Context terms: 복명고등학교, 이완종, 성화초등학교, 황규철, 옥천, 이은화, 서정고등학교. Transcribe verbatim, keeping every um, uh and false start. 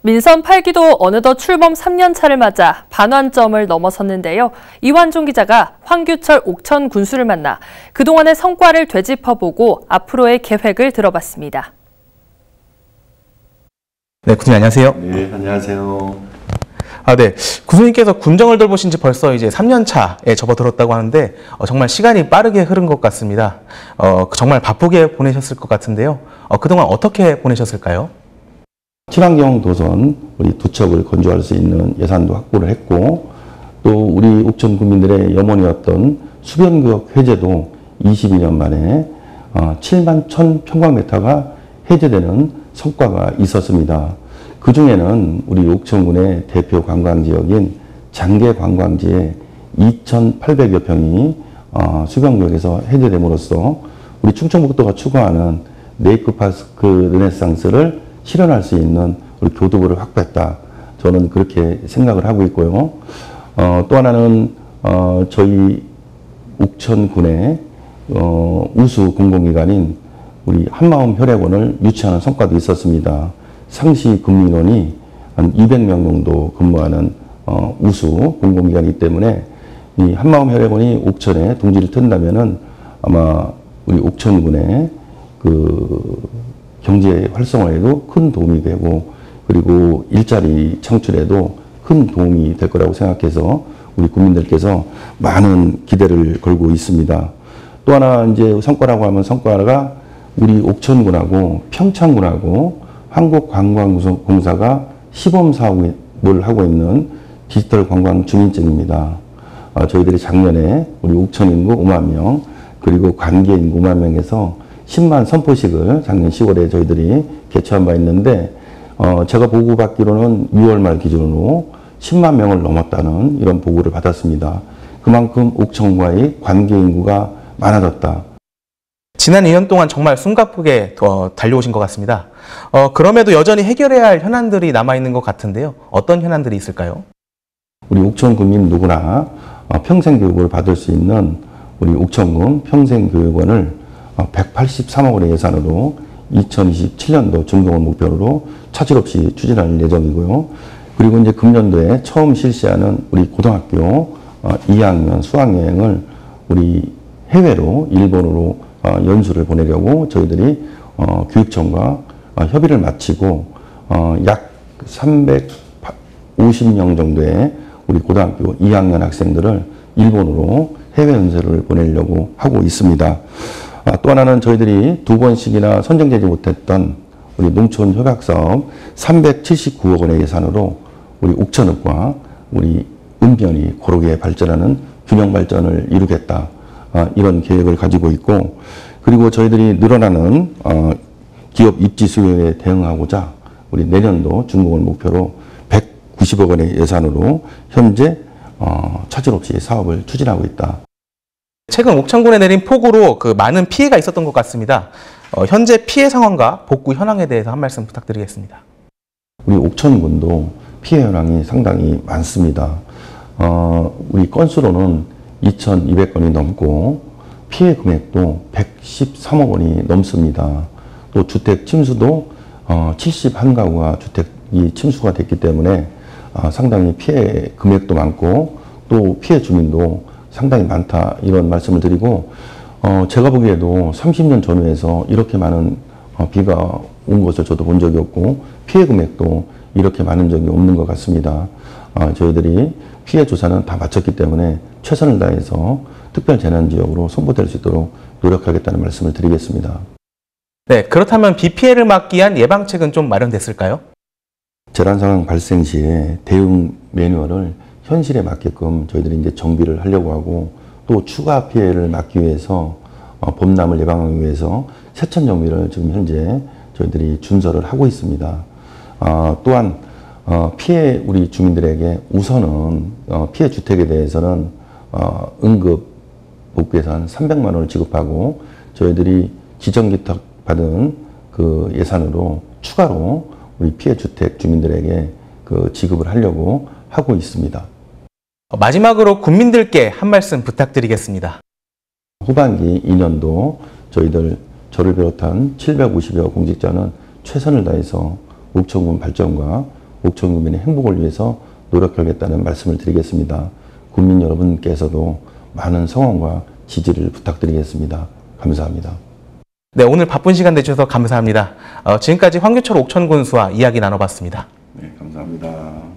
민선 팔 기도 어느덧 출범 삼 년 차를 맞아 반환점을 넘어섰는데요. 이완종 기자가 황규철 옥천 군수를 만나 그동안의 성과를 되짚어보고 앞으로의 계획을 들어봤습니다. 네, 군수님 안녕하세요. 네, 안녕하세요. 아, 네. 군수님께서 군정을 돌보신 지 벌써 이제 삼 년 차에 접어들었다고 하는데 어, 정말 시간이 빠르게 흐른 것 같습니다. 어, 정말 바쁘게 보내셨을 것 같은데요. 어, 그동안 어떻게 보내셨을까요? 친환경 도선 우리 두 척을 건조할 수 있는 예산도 확보를 했고 또 우리 옥천 국민들의 염원이었던 수변구역 해제도 이십이 년 만에 칠만 천 평방미터가 해제되는 성과가 있었습니다. 그 중에는 우리 옥천군의 대표 관광지역인 장계 관광지에 이천팔백여 평이 수변구역에서 해제됨으로써 우리 충청북도가 추구하는 네이크파크 르네상스를 실현할 수 있는 우리 교두보를 확보했다. 저는 그렇게 생각을 하고 있고요. 어, 또 하나는 어, 저희 옥천군의 어, 우수 공공기관인 우리 한마음 혈액원을 유치하는 성과도 있었습니다. 상시 근무인원이 한 이백 명 정도 근무하는 어, 우수 공공기관이기 때문에 이 한마음 혈액원이 옥천에 동지를 튼다면은 아마 우리 옥천군의 그 경제 활성화에도 큰 도움이 되고 그리고 일자리 창출에도 큰 도움이 될 거라고 생각해서 우리 국민들께서 많은 기대를 걸고 있습니다. 또 하나 이제 성과라고 하면 성과가 우리 옥천군하고 평창군하고 한국관광공사가 시범 사업을 하고 있는 디지털 관광 주민증입니다. 어, 저희들이 작년에 우리 옥천 인구 오만 명 그리고 관계 인구 오만 명에서 십만 선포식을 작년 시월에 저희들이 개최한 바 있는데 어, 제가 보고받기로는 유월 말 기준으로 십만 명을 넘었다는 이런 보고를 받았습니다. 그만큼 옥천과의 관계 인구가 많아졌다. 지난 이 년 동안 정말 숨가쁘게 어, 달려오신 것 같습니다. 어, 그럼에도 여전히 해결해야 할 현안들이 남아있는 것 같은데요. 어떤 현안들이 있을까요? 우리 옥천 군민 누구나 어, 평생 교육을 받을 수 있는 우리 옥천군 평생교육원을 백팔십삼억 원의 예산으로 이천이십칠 년도 준공을 목표로 차질 없이 추진할 예정이고요. 그리고 이제 금년도에 처음 실시하는 우리 고등학교 이 학년 수학여행을 우리 해외로 일본으로 연수를 보내려고 저희들이 교육청과 협의를 마치고 약 삼백오십 명 정도의 우리 고등학교 이 학년 학생들을 일본으로 해외 연수를 보내려고 하고 있습니다. 또 하나는 저희들이 두 번씩이나 선정되지 못했던 우리 농촌 협약사업 삼백칠십구억 원의 예산으로 우리 옥천읍과 우리 읍면이 고르게 발전하는 균형 발전을 이루겠다. 이런 계획을 가지고 있고 그리고 저희들이 늘어나는 기업 입지 수요에 대응하고자 우리 내년도 준공을 목표로 백구십억 원의 예산으로 현재 차질 없이 사업을 추진하고 있다. 최근 옥천군에 내린 폭우로 그 많은 피해가 있었던 것 같습니다. 어, 현재 피해 상황과 복구 현황에 대해서 한 말씀 부탁드리겠습니다. 우리 옥천군도 피해 현황이 상당히 많습니다. 어, 우리 건수로는 이천이백 건이 넘고 피해 금액도 백십삼억 원이 넘습니다. 또 주택 침수도 어, 칠십일 가구가 주택이 침수가 됐기 때문에 어, 상당히 피해 금액도 많고 또 피해 주민도 상당히 많다 이런 말씀을 드리고 어, 제가 보기에도 삼십 년 전후에서 이렇게 많은 어, 비가 온 것을 저도 본 적이 없고 피해 금액도 이렇게 많은 적이 없는 것 같습니다. 어, 저희들이 피해 조사는 다 마쳤기 때문에 최선을 다해서 특별재난지역으로 선포될 수 있도록 노력하겠다는 말씀을 드리겠습니다. 네, 그렇다면 비 피해를 막기 위한 예방책은 좀 마련됐을까요? 재난상황 발생 시에 대응 매뉴얼을 현실에 맞게끔 저희들이 이제 정비를 하려고 하고 또 추가 피해를 막기 위해서 어, 범람을 예방하기 위해서 세천 정비를 지금 현재 저희들이 준설을 하고 있습니다. 어, 또한 어, 피해 우리 주민들에게 우선은 어, 피해 주택에 대해서는 어, 응급 복구에서 한 삼백만 원을 지급하고 저희들이 지정기탁 받은 그 예산으로 추가로 우리 피해 주택 주민들에게 그 지급을 하려고 하고 있습니다. 마지막으로 국민들께 한 말씀 부탁드리겠습니다. 후반기 이 년도 저희들 저를 비롯한 칠백오십여 공직자는 최선을 다해서 옥천군 발전과 옥천 국민의 행복을 위해서 노력하겠다는 말씀을 드리겠습니다. 국민 여러분께서도 많은 성원과 지지를 부탁드리겠습니다. 감사합니다. 네, 오늘 바쁜 시간 내주셔서 감사합니다. 어, 지금까지 황규철 옥천군수와 이야기 나눠봤습니다. 네, 감사합니다.